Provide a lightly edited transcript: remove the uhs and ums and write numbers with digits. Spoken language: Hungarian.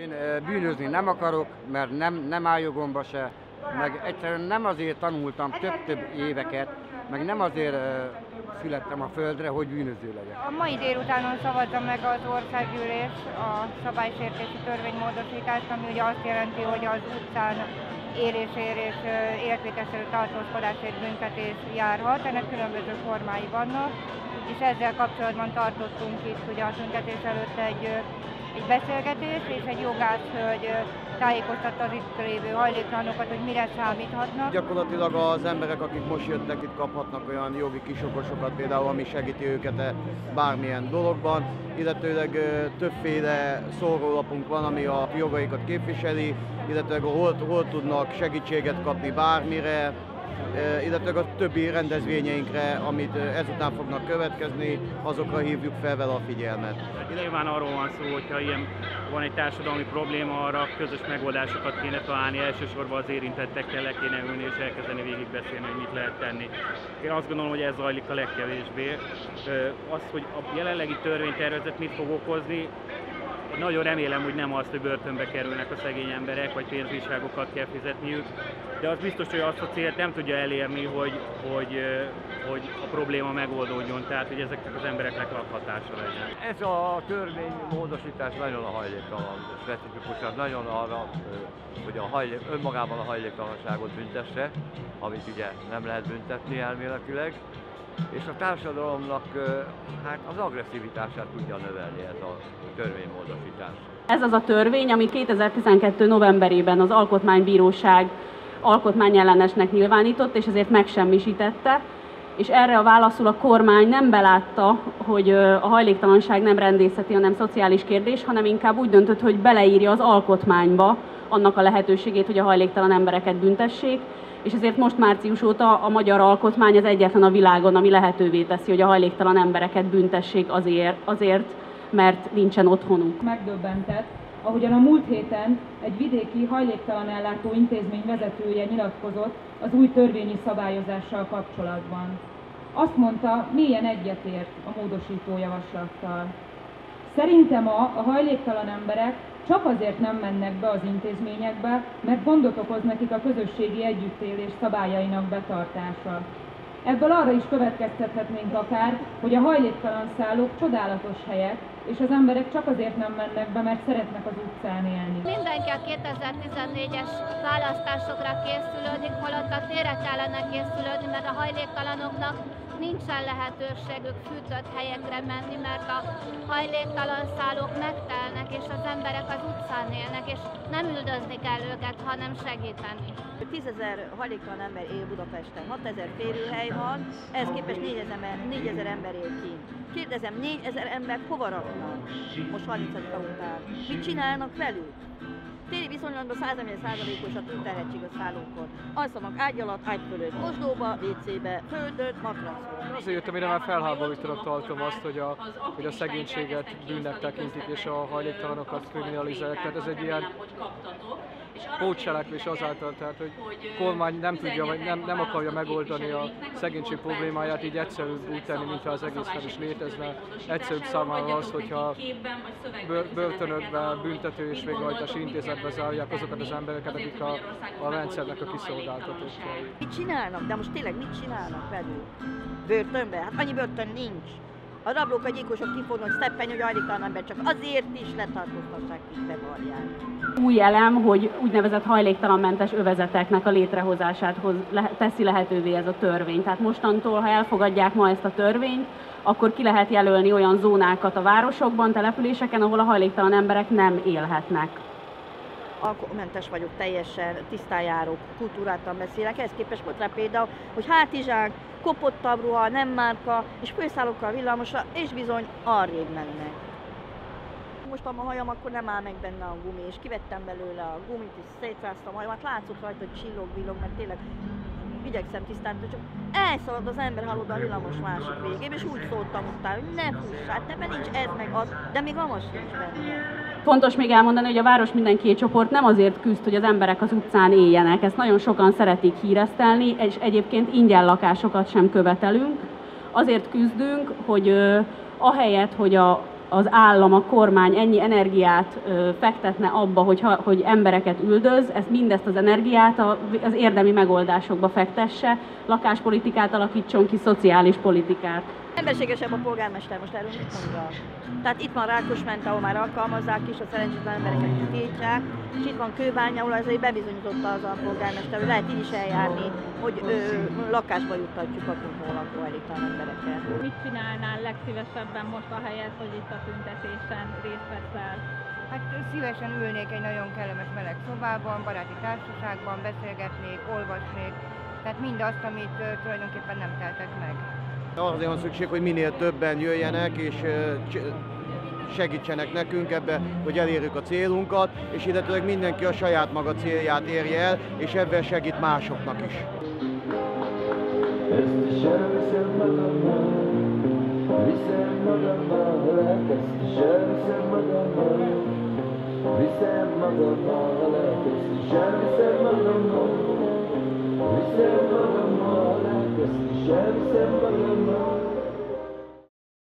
Én bűnözni nem akarok, mert nem áll jogomba se, meg egyszerűen nem azért tanultam több-több éveket, meg nem azért születtem a földre, hogy bűnöző legyek. A mai délutánon szavazza meg az országgyűlés a szabálysértési törvénymódosítást, ami ugye azt jelenti, hogy az utcán élésért és értékesítő tartózkodásért büntetés járhat, ennek különböző formái vannak, és ezzel kapcsolatban tartottunk itt ugye a tüntetés előtt egy beszélgetés, és egy jogász hölgy tájékoztatta az itt lévő hajléktalanokat, hogy mire számíthatnak. Gyakorlatilag az emberek, akik most jöttek, itt kaphatnak olyan jogi kisokosokat például, ami segíti őket bármilyen dologban, illetőleg többféle szórólapunk van, ami a jogaikat képviseli, illetőleg hol tudnak segítséget kapni bármire, illetve a többi rendezvényeinkre, amit ezután fognak következni, azokra hívjuk fel vele a figyelmet. Nyilván arról van szó, hogyha ilyen van egy társadalmi probléma, arra közös megoldásokat kéne találni, elsősorban az érintettekkel le kéne ülni és elkezdeni végigbeszélni, hogy mit lehet tenni. Én azt gondolom, hogy ez zajlik a legkevésbé. Az, hogy a jelenlegi törvénytervezet mit fog okozni, nagyon remélem, hogy nem azt, hogy börtönbe kerülnek a szegény emberek, vagy pénzbírságokat kell fizetniük, de az biztos, hogy azt a célt nem tudja elérni, hogy a probléma megoldódjon, tehát hogy ezeknek az embereknek lakhatása legyen. Ez a törvénymódosítás nagyon a hajléktalan, specifikusan nagyon arra, hogy önmagában a hajléktalanságot büntesse, amit ugye nem lehet büntetni elméletileg, és a társadalomnak hát az agresszivitását tudja növelni ez a törvénymódosítás. Ez az a törvény, ami 2012. novemberében az Alkotmánybíróság alkotmányellenesnek nyilvánított, és ezért megsemmisítette, és erre a válaszul a kormány nem belátta, hogy a hajléktalanság nem rendészeti, hanem szociális kérdés, hanem inkább úgy döntött, hogy beleírja az alkotmányba annak a lehetőségét, hogy a hajléktalan embereket büntessék, és ezért most március óta a magyar alkotmány az egyetlen a világon, ami lehetővé teszi, hogy a hajléktalan embereket büntessék azért mert nincsen otthonuk. Megdöbbentett, ahogyan a múlt héten egy vidéki hajléktalan ellátó intézmény vezetője nyilatkozott az új törvényi szabályozással kapcsolatban. Azt mondta, mélyen egyetért a módosító javaslattal. Szerinte ma a hajléktalan emberek csak azért nem mennek be az intézményekbe, mert gondot okoz nekik a közösségi együttélés szabályainak betartása. Ebből arra is következtethetnénk akár, hogy a hajléktalan szállók csodálatos helyek, és az emberek csak azért nem mennek be, mert szeretnek az utcán élni. Mindenki a 2014-es választásokra készülődik, holott a térre kellene készülődni, mert a hajléktalanoknak nincsen lehetőségük fűtött helyekre menni, mert a hajléktalan szállók megtelnek, és az emberek az utcán élnek, és nem üldözni kell őket, hanem segíteni. 10 000 hajléktalan ember él Budapesten, 6 000 férőhely van, ehhez képest 4 000 ember él kint. Kérdezem, 4 000 ember hova raknak most 30-a után? Mit csinálnak velük? Téli viszonylatban 100%-os a túlterhettség a szállókon. Alszanak ágy alatt, ágy fölött, mosdóba, WC-be, földön, matracon. Azért jöttem, mire már felháborítónak tartom azt, hogy a szegénységet bűnnek tekintik és a hajléktalanokat kriminalizálják. Tehát ez egy ilyen pótcselekvés azáltal, tehát hogy a kormány nem tudja, vagy nem akarja megoldani a szegénység problémáját, így egyszerűbb úgy tenni, mintha az egészben is létezne. Egyszerűbb számára az, hogyha börtönökbe, büntető és végrehajtási intézetbe zárják azokat az embereket, akik a rendszernek a kiszolgáltatói. Mit csinálnak? De most tényleg mit csinálnak velük? Börtönbe? Hát annyi börtön nincs. A rablók, a gyilkosok ki fognak szeppen, hogy hajléktalan ember csak azért is letartóztassák, hogy bevarják. Új elem, hogy úgynevezett hajléktalanmentes övezeteknek a létrehozását teszi lehetővé ez a törvény. Tehát mostantól, ha elfogadják ma ezt a törvényt, akkor ki lehet jelölni olyan zónákat a városokban, településeken, ahol a hajléktalan emberek nem élhetnek. Alkoholmentes vagyok, teljesen tisztán járok, kultúráltan beszélek, ehhez képest volt rá például, hogy hátizsák, kopottabb ruha, nem márka, és főszálokkal villamosra, és bizony arrébb mennek. Most a hajam akkor nem áll meg benne a gumi, és kivettem belőle a gumit, és szétráztam a hajamat, látszott rajta, hogy csillog-villog, mert tényleg igyekszem tisztán, csak elszalad az ember halod a villamos másik végébe, és úgy szóltam utána, hogy ne fussál, te nincs ez meg az, de még a most nincs benne. Fontos még elmondani, hogy a Város Mindenkié csoport nem azért küzd, hogy az emberek az utcán éljenek. Ezt nagyon sokan szeretik híresztelni, és egyébként ingyen lakásokat sem követelünk. Azért küzdünk, hogy ahelyett, hogy a az állam, a kormány ennyi energiát fektetne abba, hogy embereket üldöz, ezt mindezt az energiát az érdemi megoldásokba fektesse, lakáspolitikát alakítson ki, szociális politikát. Emberségesebb a polgármester, most erről mit mondja? Tehát itt van Rákosment, ahol már alkalmazzák is, a szerencsétlen embereket kitiltják, és itt van Kőbánya, ahol azért bebizonyította az a polgármester, hogy lehet így is eljárni, hogy lakásba juttatjuk a kunkónakból elégtelen embereket. Mit csinálnál legszívesebben most a helyet, hogy itt a tüntetésen részt veszel? Hát szívesen ülnék egy nagyon kellemes meleg szobában, baráti társaságban, beszélgetnék, olvasnék, tehát mindazt, amit tulajdonképpen nem teltek meg. Azért van szükség, hogy minél többen jöjjenek és segítsenek nekünk ebbe, hogy elérjük a célunkat, és illetőleg mindenki a saját maga célját érje el, és ebben segít másoknak is. Köszönöm.